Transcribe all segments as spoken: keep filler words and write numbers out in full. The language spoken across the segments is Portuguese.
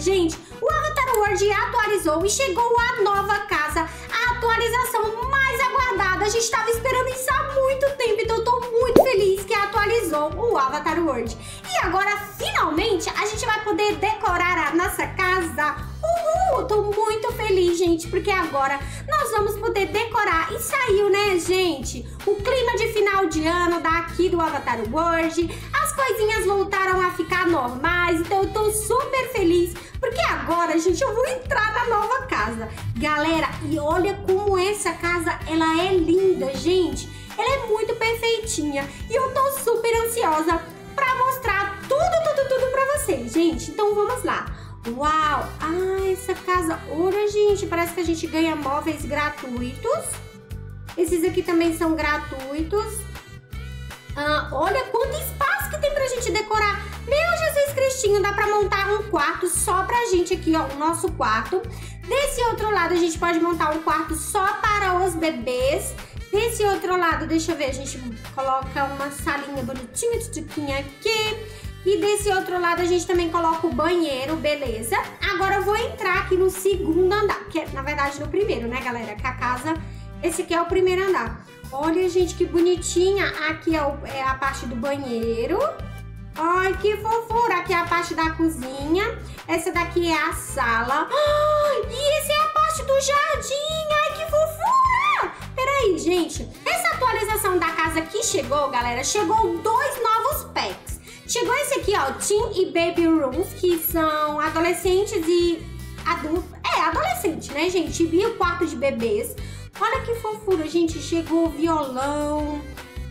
gente, o Avatar World atualizou e chegou a nova casa, a atualização mais aguardada. A gente estava esperando isso há muito tempo, então eu tô muito feliz que atualizou o Avatar World. E agora, finalmente, a gente vai poder decorar a nossa casa. Uhul! Tô muito feliz, gente, porque agora nós vamos poder decorar. E saiu, né, gente? O clima de final de ano daqui do Avatar World. As coisinhas voltaram a ficar normais, então eu tô super feliz, porque agora, gente, eu vou entrar na nova casa. Galera, e olha como essa casa, ela é linda, gente. Ela é muito perfeitinha e eu tô super ansiosa pra mostrar tudo, tudo, tudo pra vocês, gente. Então vamos lá. Uau! Ah, essa casa... Olha, gente, parece que a gente ganha móveis gratuitos. Esses aqui também são gratuitos. Ah, olha quanto espaço que tem pra gente decorar. Meu Jesus Cristinho, dá pra montar um quarto só pra gente aqui, ó, o nosso quarto. Desse outro lado, a gente pode montar um quarto só para os bebês. Desse outro lado, deixa eu ver, a gente coloca uma salinha bonitinha, tchuquinha aqui. E desse outro lado a gente também coloca o banheiro, beleza? Agora eu vou entrar aqui no segundo andar, que é, na verdade, no primeiro, né, galera? Que a casa, esse aqui é o primeiro andar. Olha, gente, que bonitinha. Aqui é, o, é a parte do banheiro. Ai, que fofura. Aqui é a parte da cozinha. Essa daqui é a sala. Ah, e essa é a parte do jardim. Ai, que fofura. Peraí, gente. Essa atualização da casa que chegou, galera, chegou dois novos packs. Chegou esse aqui, ó, Teen e Baby Rooms, que são adolescentes e adultos. É, adolescente, né, gente? E o quarto de bebês. Olha que fofura, gente. Chegou o violão.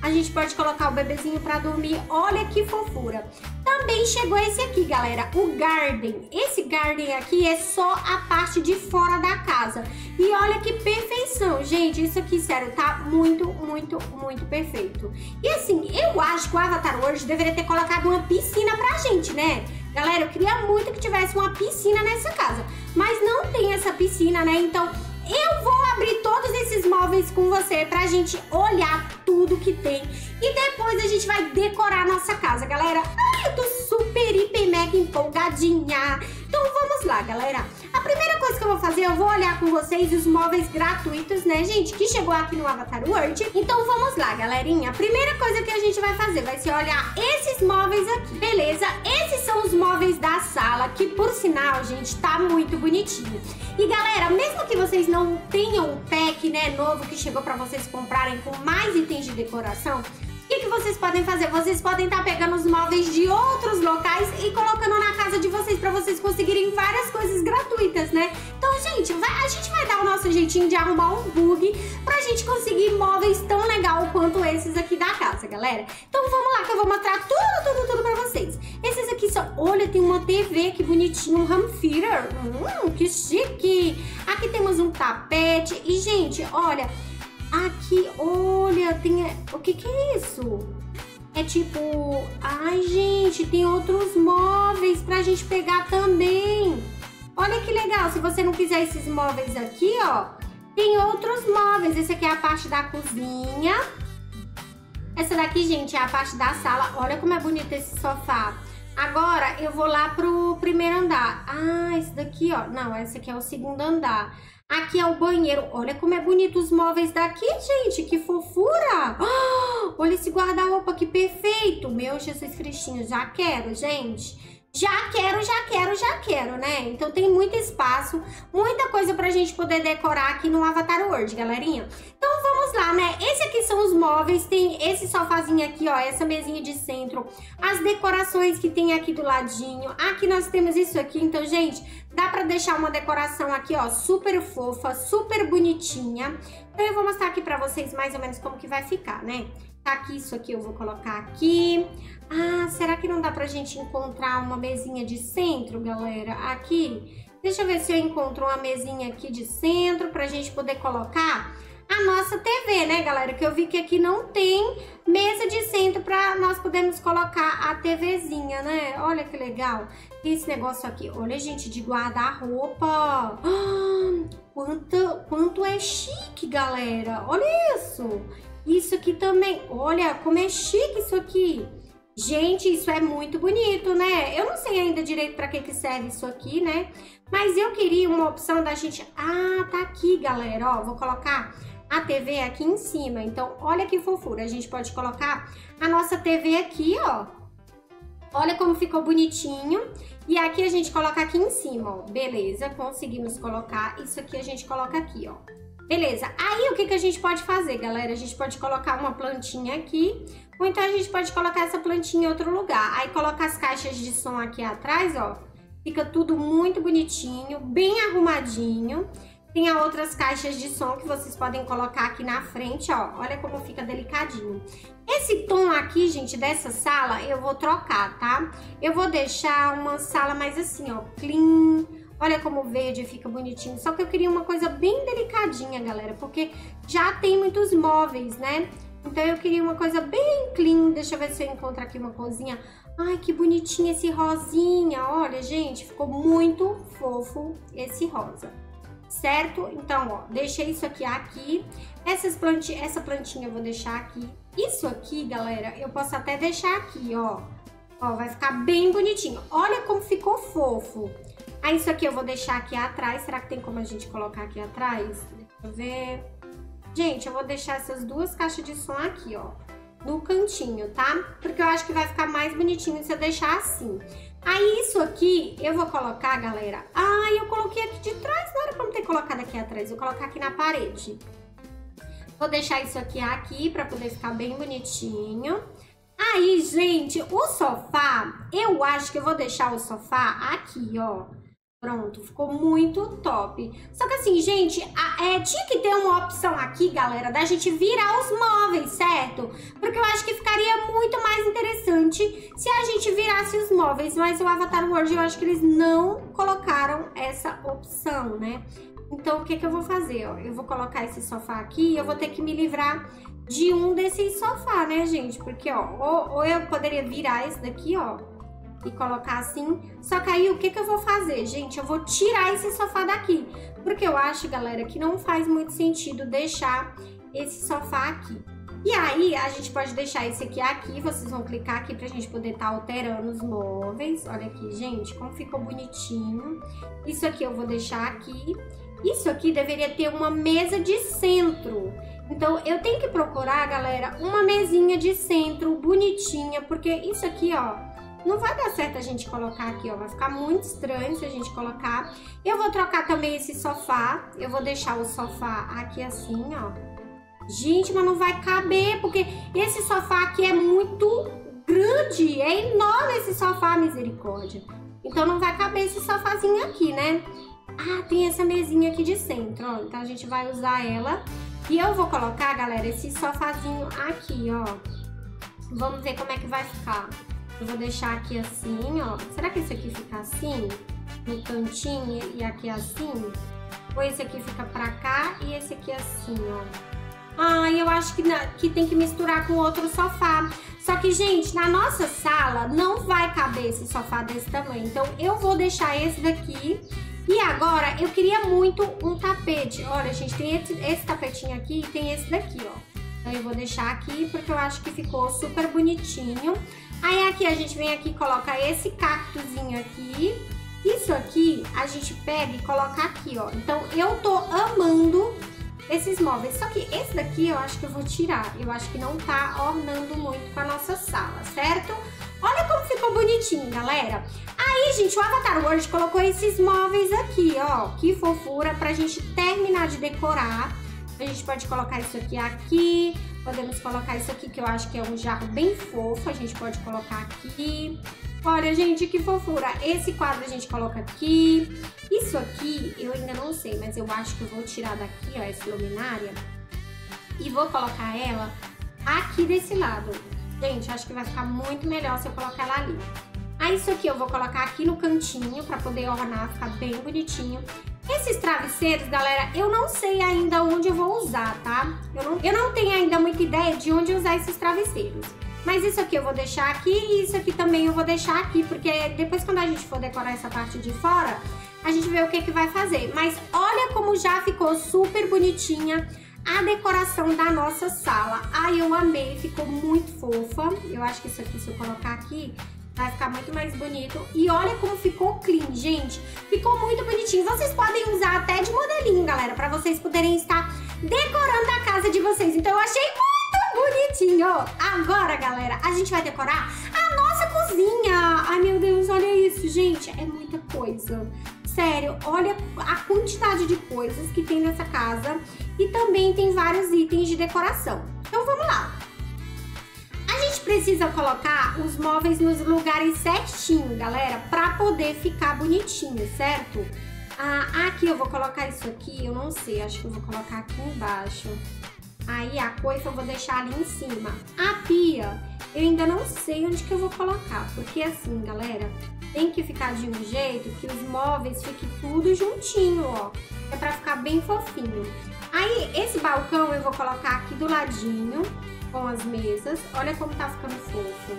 A gente pode colocar o bebezinho pra dormir. Olha que fofura. Também chegou esse aqui, galera, o Garden. Esse Garden aqui é só a parte de fora da casa. E olha que perfeição, gente. Isso aqui, sério, tá muito, muito, muito perfeito. E assim, eu acho que o Avatar World deveria ter colocado uma piscina pra gente, né? Galera, eu queria muito que tivesse uma piscina nessa casa. Mas não tem essa piscina, né? Então, eu vou abrir todos esses móveis com você pra gente olhar tudo que tem. E depois a gente vai decorar a nossa casa, galera. Ai, eu tô super, hiper, mega empolgadinha. Então vamos lá, galera. A primeira coisa que eu vou fazer, eu vou olhar com vocês os móveis gratuitos, né, gente? Que chegou aqui no Avatar World. Então vamos lá, galerinha. A primeira coisa que a gente vai fazer vai ser olhar esses móveis aqui, beleza? Esses são os móveis da sala, que por sinal, gente, tá muito bonitinho. E galera, mesmo que vocês não tenham o pack, né, novo que chegou pra vocês comprarem com mais itens de decoração, o que, que vocês podem fazer? Vocês podem estar tá pegando os móveis de outros locais e colocando na casa de vocês para vocês conseguirem várias coisas gratuitas, né? Então, gente, vai, a gente vai dar o nosso jeitinho de arrumar um bug pra gente conseguir móveis tão legal quanto esses aqui da casa, galera. Então, vamos lá que eu vou mostrar tudo, tudo, tudo pra vocês. Esses aqui são... Olha, tem uma T V, que bonitinho, um home theater. Hum, que chique! Aqui temos um tapete e, gente, olha... Aqui, olha, tem... O que que é isso? É tipo... Ai, gente, tem outros móveis pra gente pegar também. Olha que legal, se você não quiser esses móveis aqui, ó, tem outros móveis. Esse aqui é a parte da cozinha. Essa daqui, gente, é a parte da sala. Olha como é bonito esse sofá. Agora, eu vou lá pro primeiro andar. Ah, esse daqui, ó. Não, esse aqui é o segundo andar. Aqui é o banheiro. Olha como é bonito os móveis daqui, gente. Que fofura. Oh, olha esse guarda-roupa, que perfeito. Meu Jesus Cristinho, já quero, gente. Já quero, já quero, já quero, né? Então tem muito espaço, muita coisa pra gente poder decorar aqui no Avatar World, galerinha. Então vamos lá, né? Esse aqui são os móveis. Tem esse sofazinho aqui, ó. Essa mesinha de centro. As decorações que tem aqui do ladinho. Aqui nós temos isso aqui. Então, gente... Dá pra deixar uma decoração aqui, ó, super fofa, super bonitinha. Então eu vou mostrar aqui pra vocês mais ou menos como que vai ficar, né? Tá aqui, isso aqui eu vou colocar aqui. Ah, será que não dá pra gente encontrar uma mesinha de centro, galera? Aqui, deixa eu ver se eu encontro uma mesinha aqui de centro pra gente poder colocar a nossa T V, né, galera? Que eu vi que aqui não tem mesa de centro pra nós podermos colocar a TVzinha, né? Olha que legal. Tem esse negócio aqui. Olha, gente, de guarda-roupa. Ah, quanto, quanto é chique, galera. Olha isso. Isso aqui também. Olha como é chique isso aqui. Gente, isso é muito bonito, né? Eu não sei ainda direito pra que que serve isso aqui, né? Mas eu queria uma opção da gente... Ah, tá aqui, galera, ó. Vou colocar a T V aqui em cima. Então, olha que fofura. A gente pode colocar a nossa T V aqui, ó. Olha como ficou bonitinho. E aqui a gente coloca aqui em cima, ó. Beleza, conseguimos colocar. Isso aqui a gente coloca aqui, ó. Beleza, aí o que que a gente pode fazer, galera? A gente pode colocar uma plantinha aqui, ou então a gente pode colocar essa plantinha em outro lugar. Aí coloca as caixas de som aqui atrás, ó. Fica tudo muito bonitinho, bem arrumadinho. Tem as outras caixas de som que vocês podem colocar aqui na frente, ó. Olha como fica delicadinho. Esse tom aqui, gente, dessa sala, eu vou trocar, tá? Eu vou deixar uma sala mais assim, ó, clean. Olha como verde fica bonitinho. Só que eu queria uma coisa bem delicadinha, galera, porque já tem muitos móveis, né? Então eu queria uma coisa bem clean. Deixa eu ver se eu encontro aqui uma cozinha. Ai, que bonitinho esse rosinha. Olha, gente, ficou muito fofo esse rosa. Certo? Então, ó, deixei isso aqui aqui. Essas planti... Essa plantinha eu vou deixar aqui. Isso aqui, galera, eu posso até deixar aqui, ó. Ó, vai ficar bem bonitinho. Olha como ficou fofo. Aí, isso aqui eu vou deixar aqui atrás. Será que tem como a gente colocar aqui atrás? Deixa eu ver. Gente, eu vou deixar essas duas caixas de som aqui, ó. No cantinho, tá? Porque eu acho que vai ficar mais bonitinho se eu deixar assim. Aí, isso aqui eu vou colocar, galera... Ah, eu coloquei aqui de trás. Não era pra eu ter colocado aqui atrás. Vou colocar aqui na parede. Vou deixar isso aqui aqui pra poder ficar bem bonitinho. Aí, gente, o sofá... Eu acho que eu vou deixar o sofá aqui, ó. Pronto, ficou muito top. Só que assim, gente, a, é, tinha que ter uma opção aqui, galera, da gente virar os móveis, certo? Porque eu acho que ficaria muito mais interessante se a gente virasse os móveis, mas o Avatar World, eu acho que eles não colocaram essa opção, né? Então, o que que eu vou fazer, ó? Eu vou colocar esse sofá aqui e eu vou ter que me livrar de um desses sofá, né, gente? Porque, ó, ou, ou eu poderia virar esse daqui, ó, e colocar assim. Só que aí, o que que eu vou fazer, gente? Eu vou tirar esse sofá daqui, porque eu acho, galera, que não faz muito sentido deixar esse sofá aqui. E aí, a gente pode deixar esse aqui aqui. Vocês vão clicar aqui pra gente poder tá alterando os móveis. Olha aqui, gente, como ficou bonitinho. Isso aqui eu vou deixar aqui. Isso aqui deveria ter uma mesa de centro. Então, eu tenho que procurar, galera, uma mesinha de centro bonitinha, porque isso aqui, ó, não vai dar certo a gente colocar aqui, ó. Vai ficar muito estranho se a gente colocar. Eu vou trocar também esse sofá. Eu vou deixar o sofá aqui assim, ó. Gente, mas não vai caber, porque esse sofá aqui é muito grande. É enorme esse sofá, misericórdia. Então não vai caber esse sofazinho aqui, né? Ah, tem essa mesinha aqui de centro, ó. Então a gente vai usar ela. E eu vou colocar, galera, esse sofazinho aqui, ó. Vamos ver como é que vai ficar. Eu vou deixar aqui assim, ó. Será que esse aqui fica assim? No cantinho e aqui assim? Ou esse aqui fica pra cá e esse aqui assim, ó. Ah, eu acho que, na, que tem que misturar com outro sofá. Só que, gente, na nossa sala não vai caber esse sofá desse tamanho. Então, eu vou deixar esse daqui. E agora, eu queria muito um tapete. Olha, gente, tem esse, esse tapetinho aqui e tem esse daqui, ó. Então, eu vou deixar aqui porque eu acho que ficou super bonitinho. Aí aqui a gente vem aqui e coloca esse cactozinho aqui. Isso aqui a gente pega e coloca aqui, ó. Então eu tô amando esses móveis. Só que esse daqui eu acho que eu vou tirar. Eu acho que não tá ornando muito com a nossa sala, certo? Olha como ficou bonitinho, galera. Aí, gente, o Avatar World colocou esses móveis aqui, ó. Que fofura, pra gente terminar de decorar. A gente pode colocar isso aqui aqui. Podemos colocar isso aqui, que eu acho que é um jarro bem fofo. A gente pode colocar aqui. Olha, gente, que fofura. Esse quadro a gente coloca aqui. Isso aqui, eu ainda não sei, mas eu acho que eu vou tirar daqui, ó, essa luminária. E vou colocar ela aqui desse lado. Gente, acho que vai ficar muito melhor se eu colocar ela ali. Aí, isso aqui eu vou colocar aqui no cantinho pra poder ornar, ficar bem bonitinho. Esses travesseiros, galera, eu não sei ainda onde eu vou usar, tá? Eu não, eu não tenho ainda muita ideia de onde usar esses travesseiros. Mas isso aqui eu vou deixar aqui e isso aqui também eu vou deixar aqui, porque depois quando a gente for decorar essa parte de fora, a gente vê o que que vai fazer. Mas olha como já ficou super bonitinha a decoração da nossa sala. Ai, eu amei, ficou muito fofa. Eu acho que isso aqui, se eu colocar aqui, vai ficar muito mais bonito. E olha como ficou clean, gente. Ficou muito bonitinho. Vocês podem usar até de modelinho, galera, pra vocês poderem estar decorando a casa de vocês. Então eu achei muito bonitinho. Agora, galera, a gente vai decorar a nossa cozinha. Ai, meu Deus, olha isso, gente. É muita coisa. Sério, olha a quantidade de coisas que tem nessa casa. E também tem vários itens de decoração. Então vamos lá. A gente precisa colocar os móveis nos lugares certinho, galera, pra poder ficar bonitinho, certo? Ah, aqui eu vou colocar isso aqui, eu não sei, acho que eu vou colocar aqui embaixo. Aí a coifa eu vou deixar ali em cima. A pia, eu ainda não sei onde que eu vou colocar, porque assim, galera, tem que ficar de um jeito que os móveis fiquem tudo juntinho, ó. É pra ficar bem fofinho. Aí, esse balcão eu vou colocar aqui do ladinho, com as mesas. Olha como tá ficando fofo.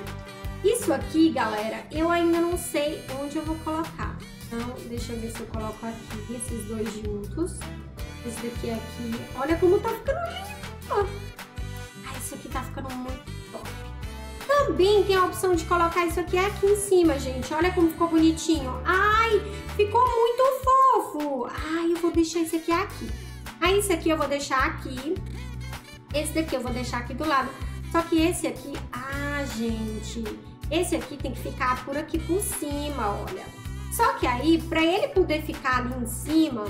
Isso aqui, galera, eu ainda não sei onde eu vou colocar. Então, deixa eu ver se eu coloco aqui esses dois juntos. Esse daqui aqui. Olha como tá ficando lindo. Ah, isso aqui tá ficando muito top. Também tem a opção de colocar isso aqui aqui em cima, gente. Olha como ficou bonitinho. Ai, ficou muito fofo. Ai, eu vou deixar esse aqui aqui. Aí, esse aqui eu vou deixar aqui. Esse daqui eu vou deixar aqui do lado. Só que esse aqui... Ah, gente! Esse aqui tem que ficar por aqui por cima, olha. Só que aí, pra ele poder ficar ali em cima,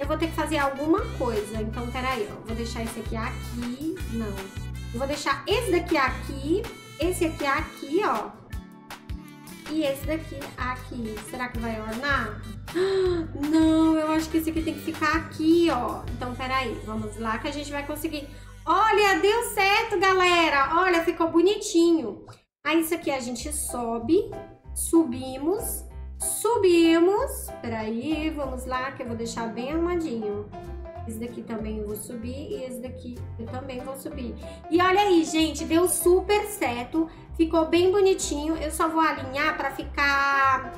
eu vou ter que fazer alguma coisa. Então, peraí, ó. Vou deixar esse aqui aqui. Não. Eu vou deixar esse daqui aqui. Esse aqui aqui, ó. E esse daqui aqui. Será que vai ornar? Não, eu acho que esse aqui tem que ficar aqui, ó. Então, peraí. Vamos lá que a gente vai conseguir... Olha, deu certo, galera. Olha, ficou bonitinho. Aí, isso aqui a gente sobe, subimos, subimos. Peraí, vamos lá, que eu vou deixar bem armadinho. Esse daqui também eu vou subir e esse daqui eu também vou subir. E olha aí, gente, deu super certo. Ficou bem bonitinho. Eu só vou alinhar pra ficar...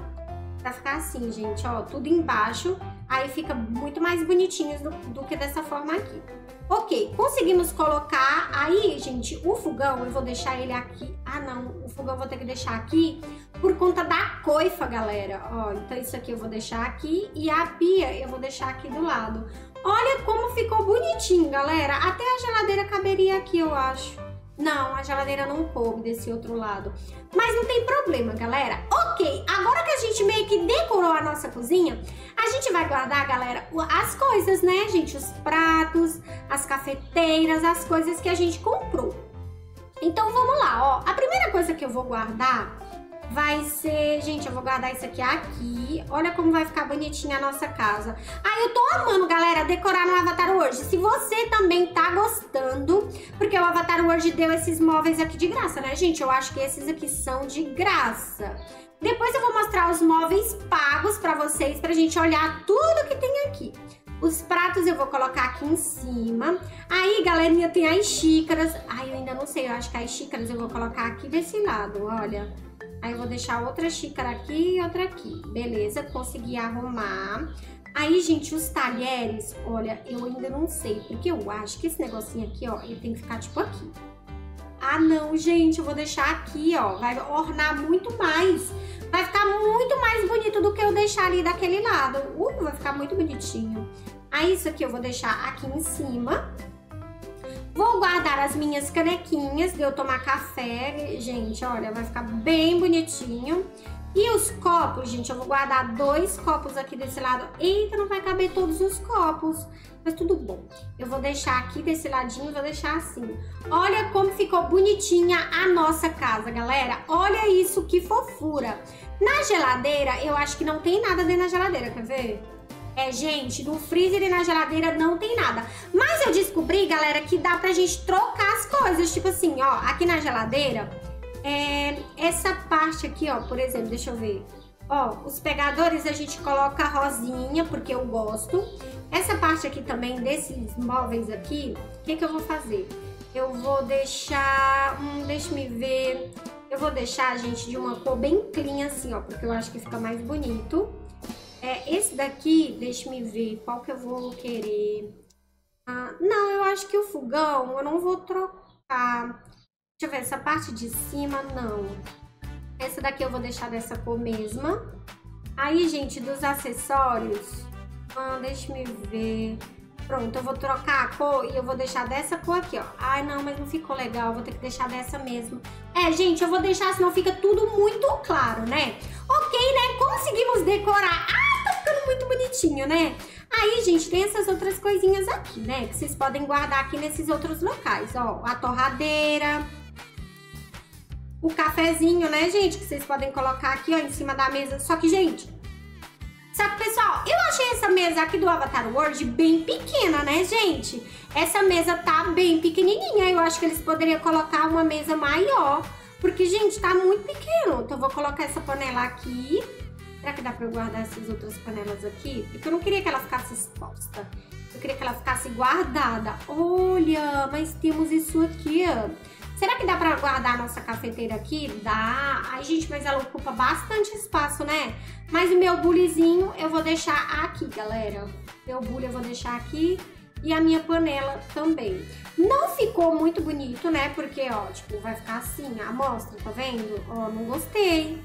Pra ficar assim, gente, ó, tudo embaixo. Aí fica muito mais bonitinho do, do que dessa forma aqui. Ok, conseguimos colocar. Aí, gente, o fogão, eu vou deixar ele aqui. Ah, não, o fogão eu vou ter que deixar aqui por conta da coifa, galera. Ó, então isso aqui eu vou deixar aqui e a pia eu vou deixar aqui do lado. Olha como ficou bonitinho, galera. Até a geladeira caberia aqui, eu acho. Não, a geladeira não coube desse outro lado. Mas não tem problema, galera. Ok, agora que a gente meio que decorou a nossa cozinha, a gente vai guardar, galera, as coisas, né, gente? Os pratos, as cafeteiras, as coisas que a gente comprou. Então, vamos lá, ó. A primeira coisa que eu vou guardar vai ser... Gente, eu vou guardar isso aqui aqui. Olha como vai ficar bonitinha a nossa casa. Ah, eu tô amando, galera, decorar no Avatar World. Se você também tá gostando, porque o Avatar World deu esses móveis aqui de graça, né, gente? Eu acho que esses aqui são de graça. Depois eu vou mostrar os móveis pagos pra vocês, pra gente olhar tudo que tem aqui. Os pratos eu vou colocar aqui em cima. Aí, galerinha, tem as xícaras. Ai, eu ainda não sei, eu acho que as xícaras eu vou colocar aqui desse lado, olha. Aí eu vou deixar outra xícara aqui e outra aqui. Beleza, consegui arrumar. Aí, gente, os talheres, olha, eu ainda não sei, porque eu acho que esse negocinho aqui, ó, ele tem que ficar tipo aqui. Ah, não, gente, eu vou deixar aqui, ó, vai ornar muito mais. Vai ficar muito mais bonito do que eu deixar ali daquele lado. Uh, vai ficar muito bonitinho. Aí, isso aqui eu vou deixar aqui em cima. Vou guardar as minhas canequinhas de eu tomar café. Gente, olha, vai ficar bem bonitinho. E os copos, gente, eu vou guardar dois copos aqui desse lado. Eita, não vai caber todos os copos. Mas tudo bom. Eu vou deixar aqui desse ladinho e vou deixar assim. Olha como ficou bonitinha a nossa casa, galera. Olha isso, que fofura. Na geladeira, eu acho que não tem nada dentro da geladeira, quer ver? É, gente, no freezer e na geladeira não tem nada. Mas eu descobri, galera, que dá pra gente trocar as coisas. Tipo assim, ó, aqui na geladeira, é, essa parte aqui, ó, por exemplo, deixa eu ver. Ó, os pegadores a gente coloca rosinha, porque eu gosto. Essa parte aqui também, desses móveis aqui, o que que eu vou fazer? Eu vou deixar... Hum, deixa me ver... Eu vou deixar, gente, de uma cor bem clean, assim, ó, porque eu acho que fica mais bonito. É, esse daqui, deixa me ver qual que eu vou querer. Ah, não, eu acho que o fogão eu não vou trocar. Deixa eu ver, essa parte de cima, não. Essa daqui eu vou deixar dessa cor mesma. Aí, gente, dos acessórios... Ah, deixa eu ver... Pronto, eu vou trocar a cor e eu vou deixar dessa cor aqui, ó. Ai, não, mas não ficou legal, eu vou ter que deixar dessa mesmo. É, gente, eu vou deixar, senão fica tudo muito claro, né? Ok, né? Conseguimos decorar. Ah, tá ficando muito bonitinho, né? Aí, gente, tem essas outras coisinhas aqui, né? Que vocês podem guardar aqui nesses outros locais, ó. A torradeira... O cafezinho, né, gente? Que vocês podem colocar aqui, ó, em cima da mesa. Só que, gente... Sabe, pessoal? Eu achei essa mesa aqui do Avatar World bem pequena, né, gente? Essa mesa tá bem pequenininha. Eu acho que eles poderiam colocar uma mesa maior. Porque, gente, tá muito pequeno. Então, eu vou colocar essa panela aqui. Será que dá pra eu guardar essas outras panelas aqui? Porque eu não queria que ela ficasse exposta. Eu queria que ela ficasse guardada. Olha, mas temos isso aqui, ó. Será que dá pra guardar a nossa cafeteira aqui? Dá. Ai, gente, mas ela ocupa bastante espaço, né? Mas o meu bulizinho eu vou deixar aqui, galera. Meu bule eu vou deixar aqui. E a minha panela também. Não ficou muito bonito, né? Porque, ó, tipo, vai ficar assim, a amostra, tá vendo? Ó, não gostei.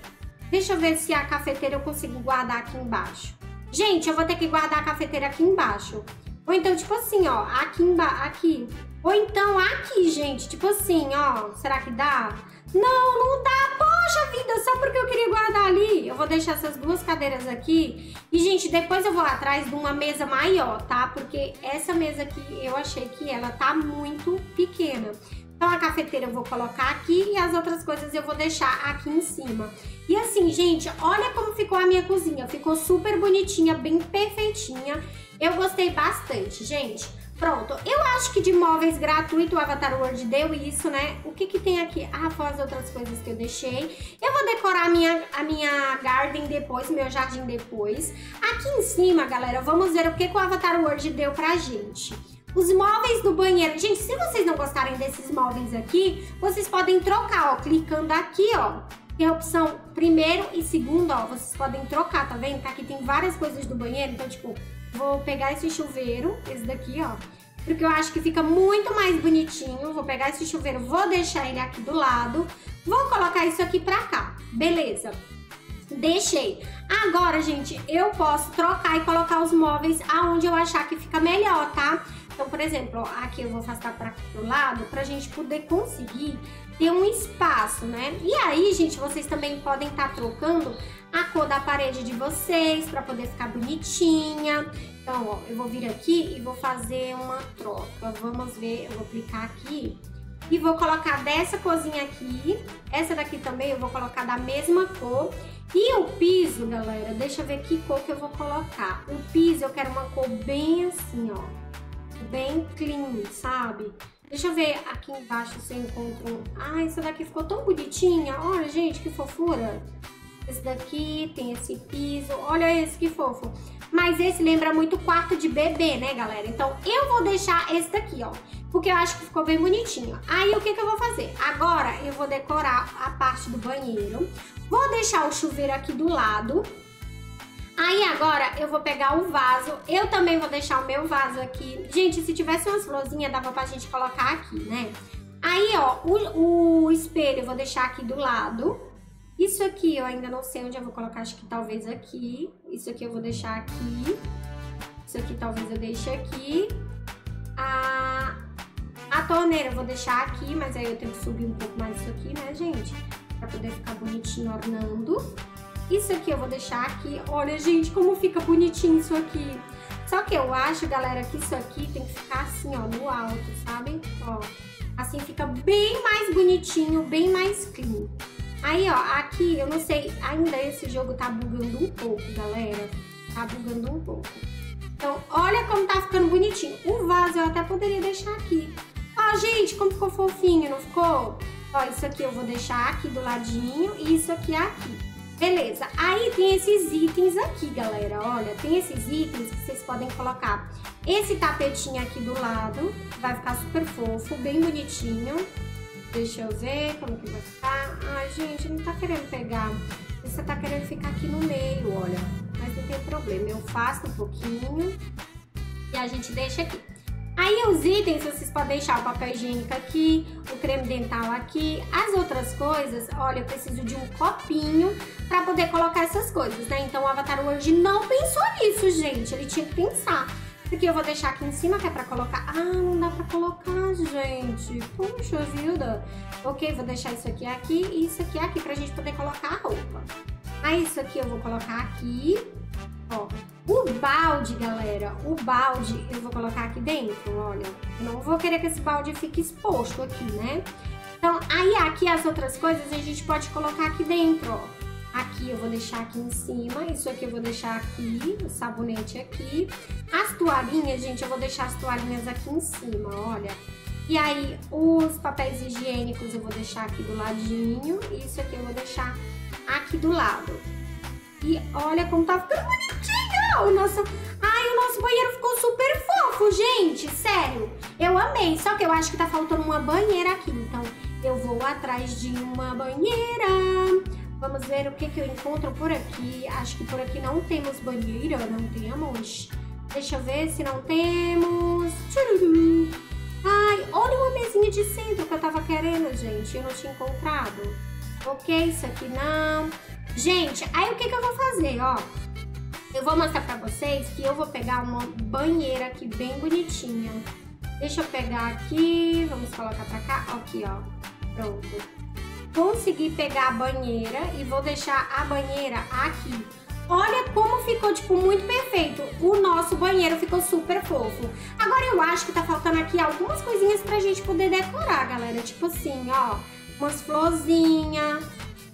Deixa eu ver se a cafeteira eu consigo guardar aqui embaixo. Gente, eu vou ter que guardar a cafeteira aqui embaixo. Ou então, tipo assim, ó, aqui embaixo, aqui... Ou então aqui, gente, tipo assim, ó, será que dá? Não, não dá, poxa vida, só porque eu queria guardar ali. Eu vou deixar essas duas cadeiras aqui e, gente, depois eu vou atrás de uma mesa maior, tá? Porque essa mesa aqui, eu achei que ela tá muito pequena. Então a cafeteira eu vou colocar aqui e as outras coisas eu vou deixar aqui em cima. E assim, gente, olha como ficou a minha cozinha, ficou super bonitinha, bem perfeitinha. Eu gostei bastante, gente. Pronto, eu acho que de móveis gratuito o Avatar World deu isso, né? O que que tem aqui? Ah, fora as outras coisas que eu deixei. Eu vou decorar a minha, a minha garden depois, meu jardim depois. Aqui em cima, galera, vamos ver o que que o Avatar World deu pra gente. Os móveis do banheiro. Gente, se vocês não gostarem desses móveis aqui, vocês podem trocar, ó, clicando aqui, ó. Tem a opção primeiro e segundo, ó, vocês podem trocar, tá vendo? Aqui tem várias coisas do banheiro, então, tipo... Vou pegar esse chuveiro, esse daqui, ó, porque eu acho que fica muito mais bonitinho. Vou pegar esse chuveiro, vou deixar ele aqui do lado, vou colocar isso aqui pra cá, beleza? Deixei. Agora, gente, eu posso trocar e colocar os móveis aonde eu achar que fica melhor, tá? Então, por exemplo, ó, aqui eu vou afastar pra aqui do lado, pra gente poder conseguir ter um espaço, né? E aí, gente, vocês também podem estar tá trocando a cor da parede de vocês para poder ficar bonitinha. Então, ó, eu vou vir aqui e vou fazer uma troca. Vamos ver, eu vou clicar aqui e vou colocar dessa cozinha aqui. Essa daqui também eu vou colocar da mesma cor. E o piso, galera, deixa eu ver que cor que eu vou colocar. O piso eu quero uma cor bem assim, ó, bem clean, sabe? Deixa eu ver aqui embaixo se eu encontro um... Ah, essa daqui ficou tão bonitinha. Olha, gente, que fofura. Esse daqui tem esse piso, olha esse que fofo. Mas esse lembra muito quarto de bebê, né, galera? Então eu vou deixar esse daqui, ó, porque eu acho que ficou bem bonitinho. Aí o que que eu vou fazer? Agora eu vou decorar a parte do banheiro. Vou deixar o chuveiro aqui do lado. Aí agora eu vou pegar o vaso. Eu também vou deixar o meu vaso aqui. Gente, se tivesse umas florzinhas dava pra gente colocar aqui, né? Aí, ó, o, o espelho eu vou deixar aqui do lado. Isso aqui eu ainda não sei onde eu vou colocar, acho que talvez aqui. Isso aqui eu vou deixar aqui. Isso aqui talvez eu deixe aqui. A, a torneira eu vou deixar aqui, mas aí eu tenho que subir um pouco mais isso aqui, né, gente? Pra poder ficar bonitinho ornando. Isso aqui eu vou deixar aqui. Olha, gente, como fica bonitinho isso aqui. Só que eu acho, galera, que isso aqui tem que ficar assim, ó, no alto, sabe? Ó, assim fica bem mais bonitinho, bem mais clean. Aí, ó, aqui, eu não sei, ainda esse jogo tá bugando um pouco, galera. Tá bugando um pouco. Então, olha como tá ficando bonitinho. O vaso eu até poderia deixar aqui. Ó, gente, como ficou fofinho, não ficou? Ó, isso aqui eu vou deixar aqui do ladinho e isso aqui aqui. Beleza. Aí tem esses itens aqui, galera. Olha, tem esses itens que vocês podem colocar. Esse tapetinho aqui do lado vai ficar super fofo, bem bonitinho. Deixa eu ver como que vai ficar. Ai, gente, não tá querendo pegar. Você tá querendo ficar aqui no meio, olha. Mas não tem problema, eu faço um pouquinho e a gente deixa aqui. Aí os itens, vocês podem deixar o papel higiênico aqui, o creme dental aqui, as outras coisas. Olha, eu preciso de um copinho pra poder colocar essas coisas, né? Então o Avatar World não pensou nisso, gente, ele tinha que pensar. Porque eu vou deixar aqui em cima, que é pra colocar... Ah, não dá pra colocar, gente. Puxa vida. Ok, vou deixar isso aqui aqui e isso aqui aqui pra gente poder colocar a roupa. Aí isso aqui eu vou colocar aqui, ó. O balde, galera, o balde eu vou colocar aqui dentro, olha. Não vou querer que esse balde fique exposto aqui, né? Então, aí aqui as outras coisas a gente pode colocar aqui dentro, ó. Aqui eu vou deixar aqui em cima, isso aqui eu vou deixar aqui, o sabonete aqui. As toalhinhas, gente, eu vou deixar as toalhinhas aqui em cima, olha. E aí, os papéis higiênicos eu vou deixar aqui do ladinho, isso aqui eu vou deixar aqui do lado. E olha como tá ficando bonitinho! O nosso... Ai, o nosso banheiro ficou super fofo, gente, sério. Eu amei, só que eu acho que tá faltando uma banheira aqui, então eu vou atrás de uma banheira... Vamos ver o que, que eu encontro por aqui. Acho que por aqui não temos banheira, não temos. Deixa eu ver se não temos. Tchururu. Ai, olha uma mesinha de centro que eu tava querendo, gente. Eu não tinha encontrado. Ok, isso aqui não. Gente, aí o que, que eu vou fazer, ó? Eu vou mostrar pra vocês que eu vou pegar uma banheira aqui bem bonitinha. Deixa eu pegar aqui. Vamos colocar pra cá. Aqui, ó. Pronto. Consegui pegar a banheira e vou deixar a banheira aqui. Olha como ficou, tipo, muito perfeito. O nosso banheiro ficou super fofo. Agora eu acho que tá faltando aqui algumas coisinhas pra gente poder decorar, galera. Tipo assim, ó, umas florzinhas,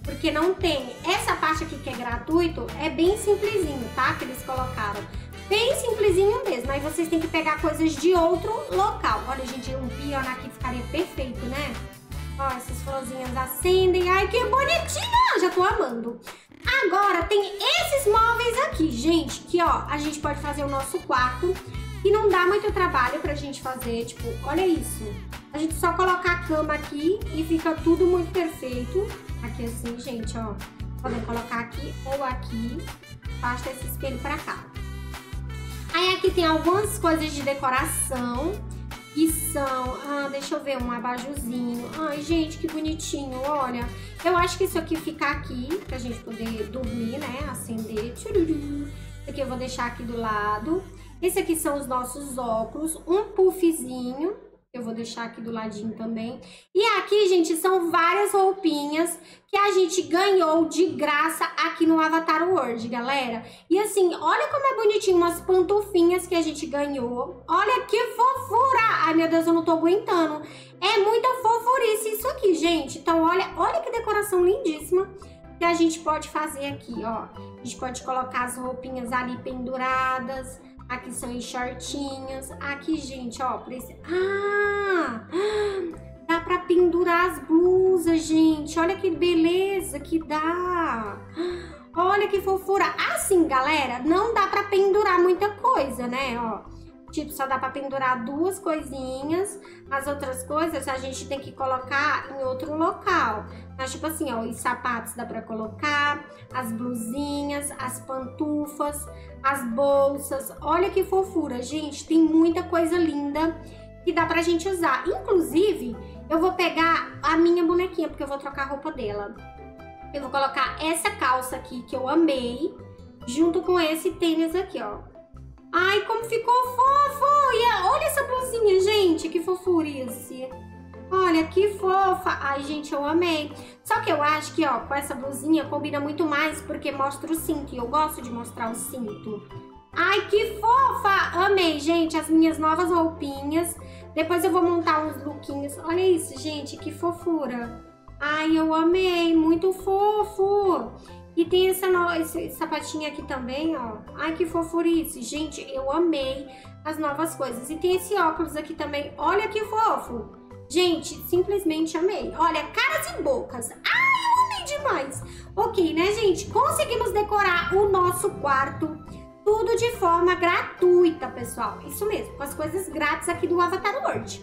porque não tem. Essa parte aqui que é gratuito é bem simplesinho, tá? Que eles colocaram. Bem simplesinho mesmo. Aí vocês têm que pegar coisas de outro local. Olha, gente, um piano aqui ficaria perfeito, né? Ó, essas florzinhas acendem. Ai, que bonitinha! Já tô amando. Agora, tem esses móveis aqui, gente, que, ó, a gente pode fazer o nosso quarto. E não dá muito trabalho pra gente fazer, tipo, olha isso. A gente só colocar a cama aqui e fica tudo muito perfeito. Aqui assim, gente, ó. Podem colocar aqui ou aqui. Basta esse espelho pra cá. Aí aqui tem algumas coisas de decoração. E são, ah, deixa eu ver, um abajuzinho. Ai, gente, que bonitinho, olha. Eu acho que isso aqui fica aqui, pra gente poder dormir, né, acender. Tchururu. Isso aqui eu vou deixar aqui do lado. Esse aqui são os nossos óculos, um puffzinho. Eu vou deixar aqui do ladinho também. E aqui, gente, são várias roupinhas que a gente ganhou de graça aqui no Avatar World, galera. E assim, olha como é bonitinho, umas pantufinhas que a gente ganhou. Olha que fofura! Ai, meu Deus, eu não tô aguentando. É muita fofurice isso aqui, gente. Então, olha, olha que decoração lindíssima que a gente pode fazer aqui, ó. A gente pode colocar as roupinhas ali penduradas. Aqui são em shortinhos. Aqui, gente, ó. Esse... Ah! Dá pra pendurar as blusas, gente. Olha que beleza que dá. Olha que fofura. Assim, galera, não dá pra pendurar muita coisa, né? Ó, tipo, só dá pra pendurar duas coisinhas. As outras coisas a gente tem que colocar em outro local. Mas, tipo assim, ó, os sapatos dá pra colocar, as blusinhas, as pantufas, as bolsas. Olha que fofura, gente. Tem muita coisa linda que dá pra gente usar. Inclusive, eu vou pegar a minha bonequinha, porque eu vou trocar a roupa dela. Eu vou colocar essa calça aqui, que eu amei, junto com esse tênis aqui, ó. Ai, como ficou fofo! E olha essa blusinha, gente, que fofurice. Olha, que fofa. Ai, gente, eu amei. Só que eu acho que, ó, com essa blusinha combina muito mais, porque mostra o cinto. E eu gosto de mostrar o cinto. Ai, que fofa! Amei, gente, as minhas novas roupinhas. Depois eu vou montar uns lookinhos. Olha isso, gente, que fofura. Ai, eu amei. Muito fofo. E tem essa no... esse sapatinho aqui também, ó. Ai, que fofurice. Gente, eu amei as novas coisas. E tem esse óculos aqui também. Olha que fofo. Gente, simplesmente amei. Olha, caras e bocas. Ai, eu amei demais. Ok, né, gente? Conseguimos decorar o nosso quarto. Tudo de forma gratuita, pessoal. Isso mesmo, com as coisas grátis aqui do Avatar World.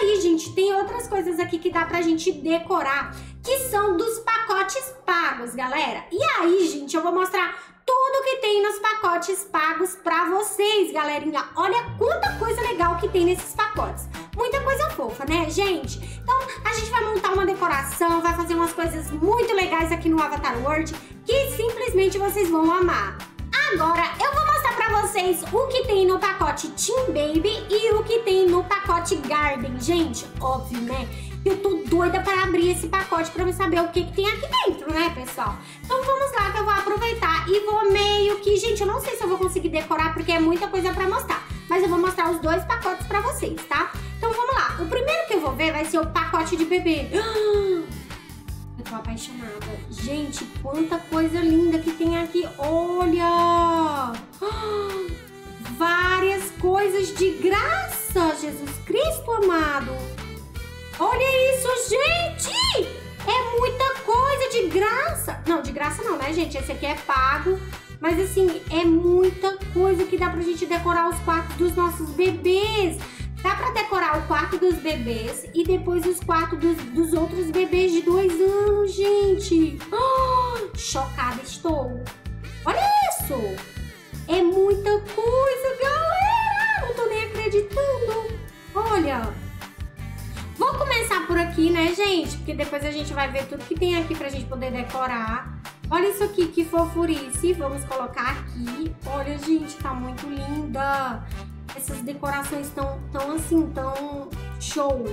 Aí, gente, tem outras coisas aqui que dá pra gente decorar, que são dos pacotes pagos, galera. E aí, gente, eu vou mostrar tudo que tem nos pacotes pagos pra vocês, galerinha. Olha quanta coisa legal que tem nesses pacotes. Muita coisa fofa, né, gente? Então, a gente vai montar uma decoração, vai fazer umas coisas muito legais aqui no Avatar World, que simplesmente vocês vão amar. Agora, eu vou mostrar pra vocês o que tem no pacote Team Baby e o que tem no pacote Garden. Gente, óbvio, né? Eu tô doida pra abrir esse pacote pra eu saber o que, que tem aqui dentro, né, pessoal? Então vamos lá que eu vou aproveitar e vou meio que... Gente, eu não sei se eu vou conseguir decorar porque é muita coisa pra mostrar. Mas eu vou mostrar os dois pacotes pra vocês, tá? Então vamos lá. O primeiro que eu vou ver vai ser o pacote de bebê. Eu tô apaixonada. Gente, quanta coisa linda que tem aqui. Olha! Várias coisas de graça, Jesus Cristo amado. Olha isso, gente! É muita coisa de graça. Não, de graça não, né, gente? Esse aqui é pago. Mas, assim, é muita coisa que dá pra gente decorar os quartos dos nossos bebês. Dá pra decorar o quarto dos bebês e depois os quartos dos, dos outros bebês de dois anos, gente. Oh, chocada estou. Olha isso! É muita coisa, galera! Não tô nem acreditando. Olha. Vou começar por aqui, né, gente? Porque depois a gente vai ver tudo que tem aqui pra gente poder decorar. Olha isso aqui, que fofurice. Vamos colocar aqui. Olha, gente, tá muito linda. Essas decorações estão tão assim, tão show.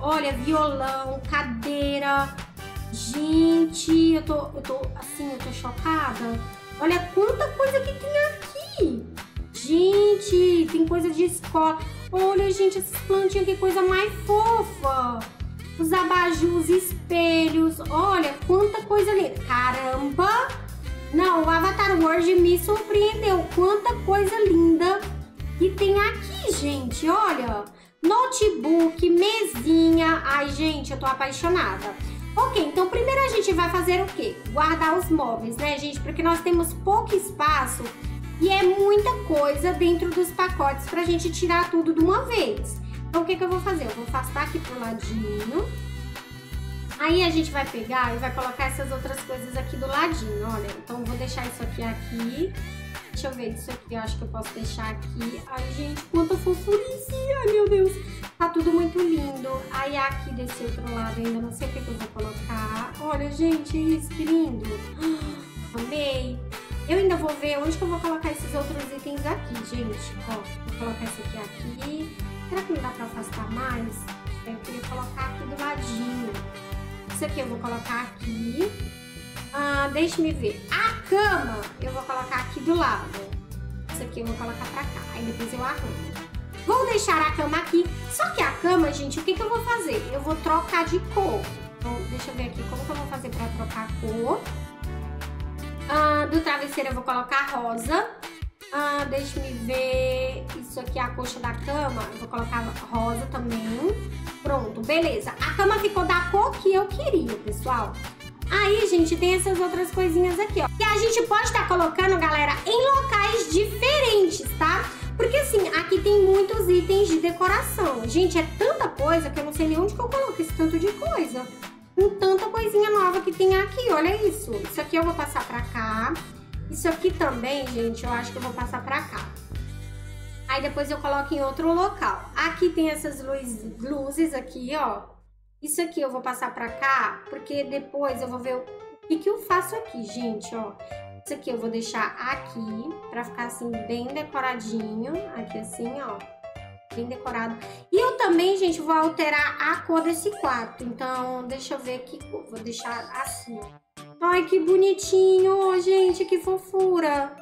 Olha, violão, cadeira. Gente, eu tô, eu tô assim, eu tô chocada. Olha quanta coisa que tem aqui. Gente, tem coisa de escola. Olha, gente, essas plantinhas, que coisa mais fofa. Os abajus, espelhos. Olha, quanta coisa linda. Caramba! Não, o Avatar World me surpreendeu. Quanta coisa linda que tem aqui, gente. Olha, notebook, mesinha. Ai, gente, eu tô apaixonada. Ok, então primeiro a gente vai fazer o quê? Guardar os móveis, né, gente? Porque nós temos pouco espaço e é muita coisa dentro dos pacotes pra gente tirar tudo de uma vez. Então, o que que eu vou fazer? Eu vou afastar aqui pro ladinho. Aí a gente vai pegar e vai colocar essas outras coisas aqui do ladinho, olha. Então, eu vou deixar isso aqui aqui. Deixa eu ver isso aqui, eu acho que eu posso deixar aqui. Ai, gente, quanta fofurice! Ai, meu Deus! Tá tudo muito lindo. Aí, aqui desse outro lado, ainda não sei o que que eu vou colocar. Olha, gente, isso, que lindo! Ah, amei! Eu ainda vou ver onde que eu vou colocar esses outros itens aqui, gente. Ó, vou colocar esse aqui aqui. Será que não dá pra afastar mais? Eu queria colocar aqui do ladinho. Isso aqui eu vou colocar aqui. Ah, deixa-me ver. A cama eu vou colocar aqui do lado. Isso aqui eu vou colocar pra cá. Aí depois eu arrumo. Vou deixar a cama aqui. Só que a cama, gente, o que que eu vou fazer? Eu vou trocar de cor. Então, deixa eu ver aqui como que eu vou fazer pra trocar a cor. Ah, do travesseiro eu vou colocar rosa. Ah, deixa-me ver. Isso aqui é a coxa da cama. Eu vou colocar rosa também. Pronto, beleza. A cama ficou da cor que eu queria, pessoal. Aí, gente, tem essas outras coisinhas aqui, ó. E a gente pode estar colocando, galera, em locais diferentes, tá? Porque, assim, aqui tem muitos itens de decoração. Gente, é tanta coisa que eu não sei nem onde que eu coloco esse tanto de coisa. Com tanta coisinha nova que tem aqui, olha isso. Isso aqui eu vou passar pra cá. Isso aqui também, gente, eu acho que eu vou passar pra cá. Aí depois eu coloco em outro local. Aqui tem essas luz, luzes aqui, ó. Isso aqui eu vou passar pra cá, porque depois eu vou ver o que que eu faço aqui, gente, ó. Isso aqui eu vou deixar aqui, pra ficar assim bem decoradinho. Aqui assim, ó, bem decorado. E eu também, gente, vou alterar a cor desse quarto. Então, deixa eu ver aqui, vou deixar assim, ó. Ai, que bonitinho, gente, que fofura.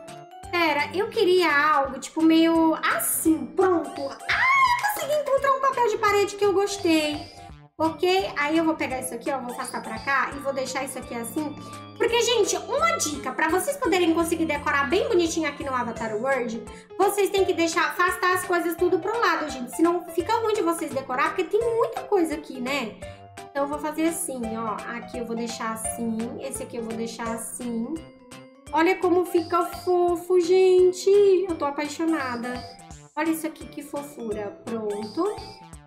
Pera, eu queria algo, tipo, meio assim, pronto. Ah, consegui encontrar um papel de parede que eu gostei. Ok? Aí eu vou pegar isso aqui, ó, vou passar pra cá e vou deixar isso aqui assim. Porque, gente, uma dica, pra vocês poderem conseguir decorar bem bonitinho aqui no Avatar World, vocês têm que deixar, afastar as coisas tudo pro lado, gente. Senão fica ruim de vocês decorar, porque tem muita coisa aqui, né? Então, eu vou fazer assim, ó. Aqui eu vou deixar assim. Esse aqui eu vou deixar assim. Olha como fica fofo, gente. Eu tô apaixonada. Olha isso aqui, que fofura. Pronto.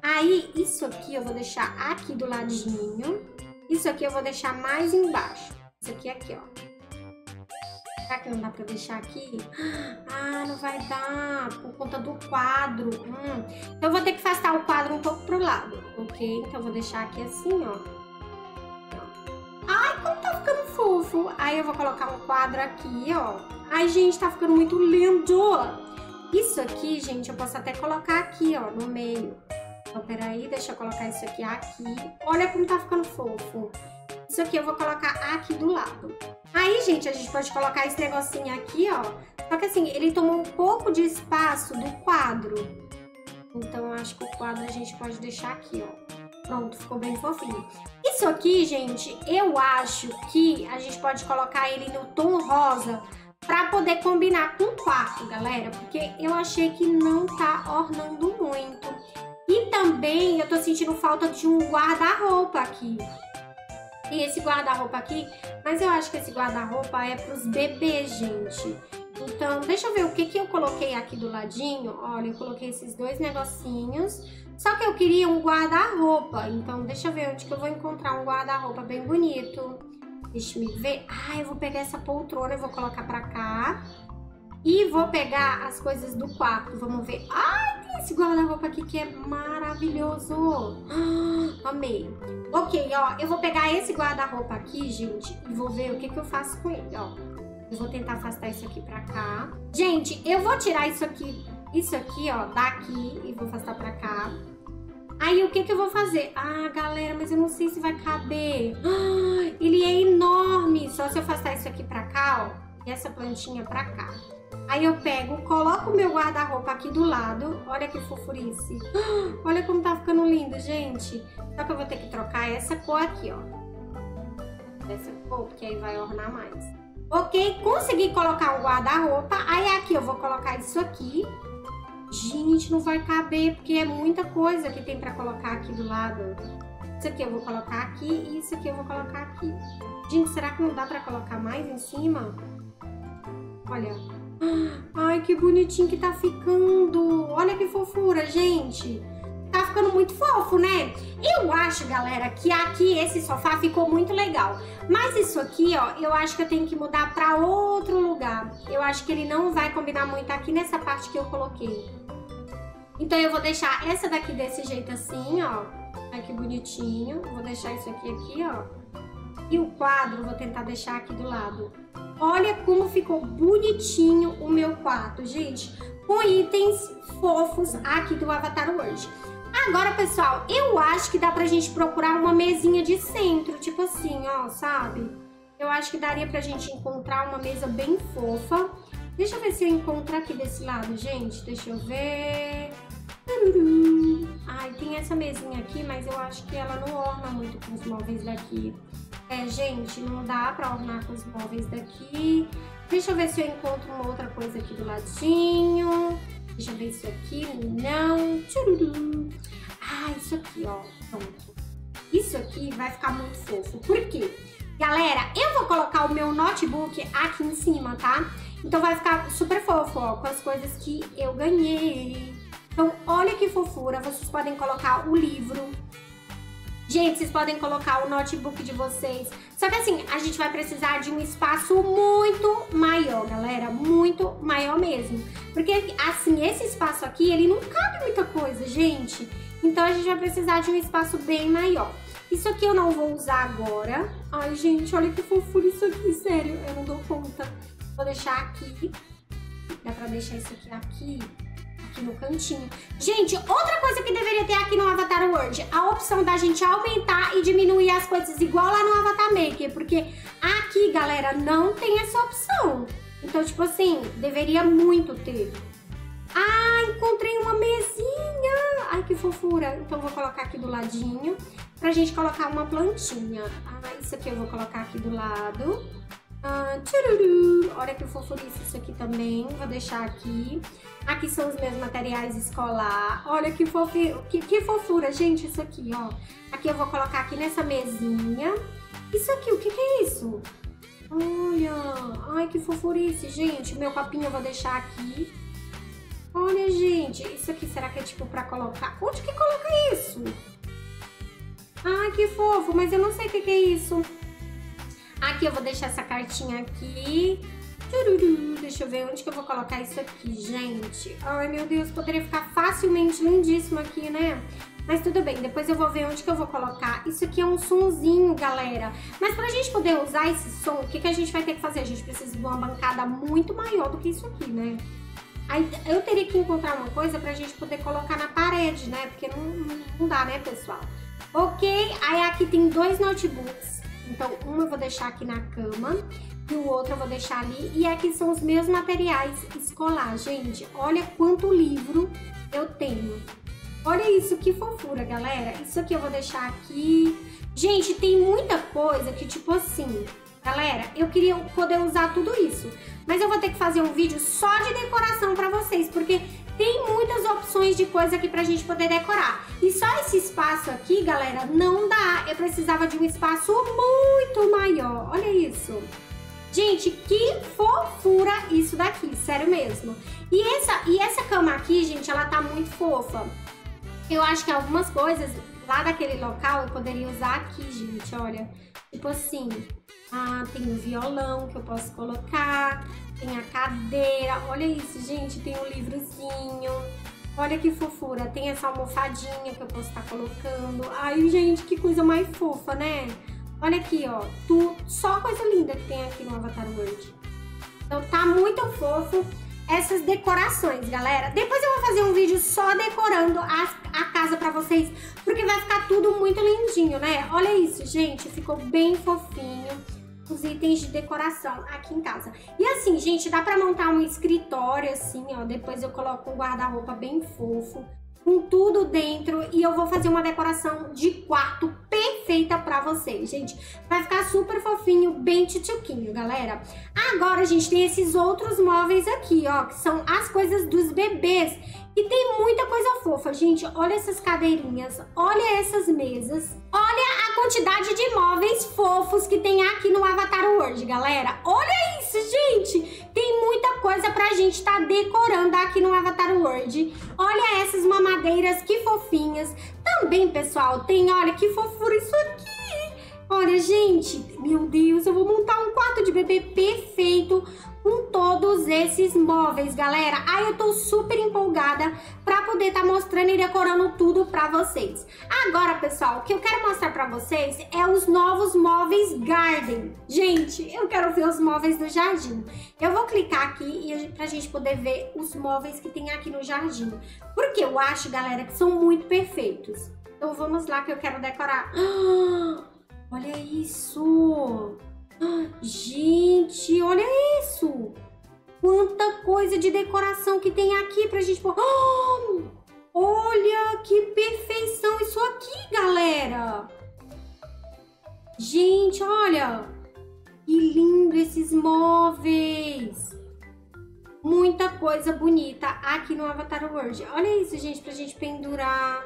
Aí, isso aqui eu vou deixar aqui do ladinho. Isso aqui eu vou deixar mais embaixo. Isso aqui, aqui, ó. Será que não dá pra deixar aqui? Ah, não vai dar, por conta do quadro. Hum. Então eu vou ter que afastar o quadro um pouco pro lado, ok? Então eu vou deixar aqui assim, ó. Ai, como tá ficando fofo. Aí eu vou colocar um quadro aqui, ó. Ai, gente, tá ficando muito lindo. Isso aqui, gente, eu posso até colocar aqui, ó, no meio. Então, peraí, deixa eu colocar isso aqui aqui. Olha como tá ficando fofo. Isso aqui eu vou colocar aqui do lado. Aí, gente, a gente pode colocar esse negocinho aqui, ó. Só que assim, ele tomou um pouco de espaço do quadro. Então, eu acho que o quadro a gente pode deixar aqui, ó. Pronto, ficou bem fofinho. Isso aqui, gente, eu acho que a gente pode colocar ele no tom rosa pra poder combinar com o quarto, galera. Porque eu achei que não tá ornando muito. E também eu tô sentindo falta de um guarda-roupa aqui. Tem esse guarda-roupa aqui, mas eu acho que esse guarda-roupa é pros bebês, gente. Então, deixa eu ver o que que eu coloquei aqui do ladinho. Olha, eu coloquei esses dois negocinhos. Só que eu queria um guarda-roupa. Então, deixa eu ver onde que eu vou encontrar um guarda-roupa bem bonito. Deixa eu ver. Ah, eu vou pegar essa poltrona, eu vou colocar pra cá. E vou pegar as coisas do quarto, vamos ver. Ai, tem esse guarda-roupa aqui que é maravilhoso. Ah, amei. Ok, ó, eu vou pegar esse guarda-roupa aqui, gente, e vou ver o que que eu faço com ele, ó. Eu vou tentar afastar isso aqui pra cá. Gente, eu vou tirar isso aqui, isso aqui, ó, daqui e vou afastar pra cá. Aí, o que que eu vou fazer? Ah, galera, mas eu não sei se vai caber. Ah, ele é enorme. Só se eu afastar isso aqui pra cá, ó, e essa plantinha pra cá. Aí eu pego, coloco o meu guarda-roupa aqui do lado. Olha que fofurice. Olha como tá ficando lindo, gente. Só que eu vou ter que trocar essa cor aqui, ó. Essa cor, porque aí vai ornar mais. Ok, consegui colocar o guarda-roupa. Aí aqui eu vou colocar isso aqui. Gente, não vai caber, porque é muita coisa que tem pra colocar aqui do lado. Isso aqui eu vou colocar aqui e isso aqui eu vou colocar aqui. Gente, será que não dá pra colocar mais em cima? Olha. Ai, que bonitinho que tá ficando. Olha que fofura, gente. Tá ficando muito fofo, né? Eu acho, galera, que aqui esse sofá ficou muito legal. Mas isso aqui, ó, eu acho que eu tenho que mudar pra outro lugar. Eu acho que ele não vai combinar muito aqui nessa parte que eu coloquei. Então eu vou deixar essa daqui desse jeito assim, ó. Olha que bonitinho. Vou deixar isso aqui, aqui, ó. E o quadro, vou tentar deixar aqui do lado. Olha como ficou bonitinho o meu quarto, gente. Com itens fofos aqui do Avatar World. Agora, pessoal, eu acho que dá pra gente procurar uma mesinha de centro. Tipo assim, ó, sabe? Eu acho que daria pra gente encontrar uma mesa bem fofa. Deixa eu ver se eu encontro aqui desse lado, gente. Deixa eu ver... Ai, tem essa mesinha aqui, mas eu acho que ela não orna muito com os móveis daqui. É, gente, não dá pra ornar com os móveis daqui. Deixa eu ver se eu encontro uma outra coisa aqui do ladinho. Deixa eu ver isso aqui. Não. Tchururu. Ah, isso aqui, ó. Pronto. Isso aqui vai ficar muito fofo. Por quê? Galera, eu vou colocar o meu notebook aqui em cima, tá? Então vai ficar super fofo, ó, com as coisas que eu ganhei. Então, olha que fofura. Vocês podem colocar o livro. Gente, vocês podem colocar o notebook de vocês. Só que assim, a gente vai precisar de um espaço muito maior, galera. Muito maior mesmo. Porque assim, esse espaço aqui, ele não cabe muita coisa, gente. Então a gente vai precisar de um espaço bem maior. Isso aqui eu não vou usar agora. Ai, gente, olha que fofura isso aqui, sério. Eu não dou conta. Vou deixar aqui. Dá pra deixar isso aqui aqui. Aqui no cantinho. Gente, outra coisa que deveria ter aqui no Avatar World, a opção da gente aumentar e diminuir as coisas igual lá no Avatar Maker, porque aqui, galera, não tem essa opção. Então, tipo assim, deveria muito ter. Ah, encontrei uma mesinha. Ai, que fofura. Então, vou colocar aqui do ladinho pra gente colocar uma plantinha. Ah, isso aqui eu vou colocar aqui do lado. Ah, tchururu. Olha que fofurice isso aqui também. Vou deixar aqui. Aqui são os meus materiais escolar. Olha que, fofi... que, que fofura, gente, isso aqui, ó. Aqui eu vou colocar aqui nessa mesinha. Isso aqui, o que que é isso? Olha, ai, que fofurice, gente. Meu copinho eu vou deixar aqui. Olha, gente, isso aqui será que é tipo pra colocar? Onde que coloca isso? Ai, que fofo, mas eu não sei o que que é isso. Aqui eu vou deixar essa cartinha aqui. Deixa eu ver onde que eu vou colocar isso aqui, gente. Ai, meu Deus, poderia ficar facilmente lindíssimo aqui, né? Mas tudo bem, depois eu vou ver onde que eu vou colocar. Isso aqui é um sonzinho, galera. Mas pra gente poder usar esse som, o que que a gente vai ter que fazer? A gente precisa de uma bancada muito maior do que isso aqui, né? Aí eu teria que encontrar uma coisa pra gente poder colocar na parede, né? Porque não, não dá, né, pessoal? Ok, aí aqui tem dois notebooks. Então, um eu vou deixar aqui na cama e o outro eu vou deixar ali. E aqui são os meus materiais escolares, gente. Olha quanto livro eu tenho. Olha isso, que fofura, galera. Isso aqui eu vou deixar aqui. Gente, tem muita coisa que, tipo assim... Galera, eu queria poder usar tudo isso, mas eu vou ter que fazer um vídeo só de decoração pra vocês, porque tem muitas opções de coisa aqui pra gente poder decorar. E só esse espaço aqui, galera, não dá. Eu precisava de um espaço muito maior. Olha isso. Gente, que fofura isso daqui, sério mesmo. E essa, e essa cama aqui, gente, ela tá muito fofa. Eu acho que algumas coisas lá daquele local eu poderia usar aqui, gente, olha. Tipo assim... Ah, tem o violão que eu posso colocar, tem a cadeira, olha isso, gente, tem um livrozinho, olha que fofura, tem essa almofadinha que eu posso estar colocando. Ai, gente, que coisa mais fofa, né? Olha aqui, ó, tu, só coisa linda que tem aqui no Avatar World. Então tá muito fofo essas decorações, galera. Depois eu vou fazer um vídeo só decorando a, a casa pra vocês, porque vai ficar tudo muito lindinho, né? Olha isso, gente, ficou bem fofinho os itens de decoração aqui em casa. E assim, gente, dá pra montar um escritório assim, ó. Depois eu coloco um guarda-roupa bem fofo, com tudo dentro. E eu vou fazer uma decoração de quarto perfeita pra vocês, gente. Vai ficar super fofinho, bem tchutchuquinho, galera. Agora, gente, tem esses outros móveis aqui, ó. Que são as coisas dos bebês. E tem muita coisa fofa, gente. Olha essas cadeirinhas, olha essas mesas. Olha a quantidade de móveis fofos que tem aqui no Avatar World, galera. Olha isso, gente. Tem muita coisa pra gente tá decorando aqui no Avatar World. Olha essas mamadeiras, que fofinhas. Também, pessoal, tem, olha, que fofura isso aqui. Olha, gente, meu Deus, eu vou montar um quarto de bebê perfeito com todos esses móveis, galera. Aí eu tô super empolgada pra poder estar mostrando e decorando tudo pra vocês. Agora, pessoal, o que eu quero mostrar pra vocês é os novos móveis Garden. Gente, eu quero ver os móveis do jardim. Eu vou clicar aqui e, pra gente poder ver os móveis que tem aqui no jardim. Porque eu acho, galera, que são muito perfeitos. Então vamos lá que eu quero decorar. Ah, olha isso! Gente, olha isso! Quanta coisa de decoração que tem aqui pra gente pôr. Oh, olha que perfeição isso aqui, galera! Gente, olha! Que lindo esses móveis! Muita coisa bonita aqui no Avatar World. Olha isso, gente, pra gente pendurar.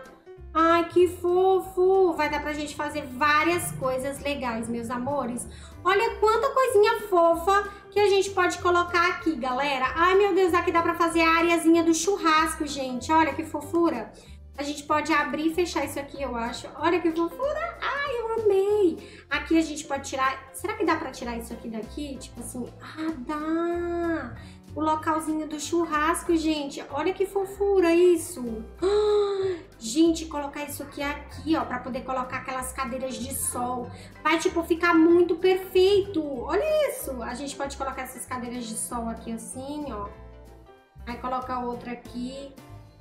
Ai, que fofo! Vai dar pra gente fazer várias coisas legais, meus amores. Olha quanta coisinha fofa que a gente pode colocar aqui, galera. Ai, meu Deus, aqui dá pra fazer a areazinha do churrasco, gente. Olha que fofura. A gente pode abrir e fechar isso aqui, eu acho. Olha que fofura! Ai, eu amei! Aqui a gente pode tirar... Será que dá pra tirar isso aqui daqui? Tipo assim... Ah, dá! O localzinho do churrasco, gente. Olha que fofura isso. Ah, gente, colocar isso aqui, aqui, ó, pra poder colocar aquelas cadeiras de sol. Vai, tipo, ficar muito perfeito. Olha isso. A gente pode colocar essas cadeiras de sol aqui, assim, ó. Aí coloca outra aqui.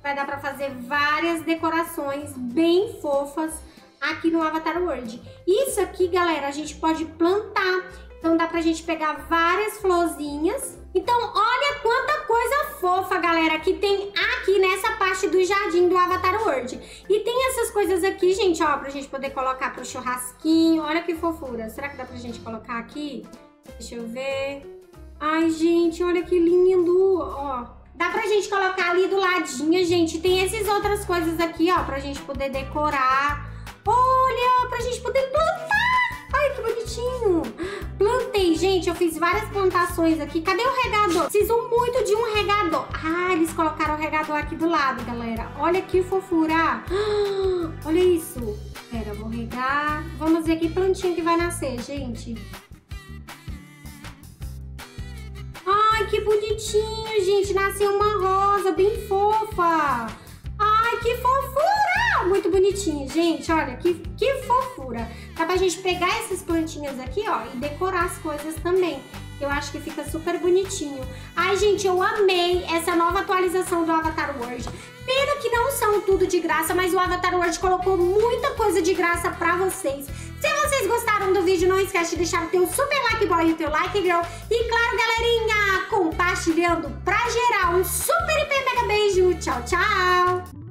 Vai dar pra fazer várias decorações bem fofas aqui no Avatar World. Isso aqui, galera, a gente pode plantar. Então dá pra gente pegar várias florzinhas. Então, olha quanta coisa fofa, galera, que tem aqui nessa parte do jardim do Avatar World. E tem essas coisas aqui, gente, ó, pra gente poder colocar pro churrasquinho. Olha que fofura. Será que dá pra gente colocar aqui? Deixa eu ver. Ai, gente, olha que lindo, ó. Dá pra gente colocar ali do ladinho, gente. Tem essas outras coisas aqui, ó, pra gente poder decorar. Olha, pra gente poder plantar. Ai, que bonitinho. Plantei, gente, eu fiz várias plantações aqui. Cadê o regador? Preciso muito de um regador. Ah, eles colocaram o regador aqui do lado, galera. Olha que fofura. Ah, olha isso. Pera, vou regar. Vamos ver que plantinha que vai nascer, gente. que bonitinho, gente. Nasceu uma rosa bem fofa. Ai, que fofura! Muito bonitinho, gente. Olha, que, que fofura. Dá pra gente pegar essas plantinhas aqui, ó, e decorar as coisas também. Eu acho que fica super bonitinho. Ai, gente, eu amei essa nova atualização do Avatar World. Pena que não são tudo de graça, mas o Avatar World colocou muita coisa de graça pra vocês. Se vocês gostaram do vídeo, não esquece de deixar o teu super like boy e o teu like girl. E claro, galerinha, compartilhando pra geral. Um super hiper mega beijo. Tchau, tchau!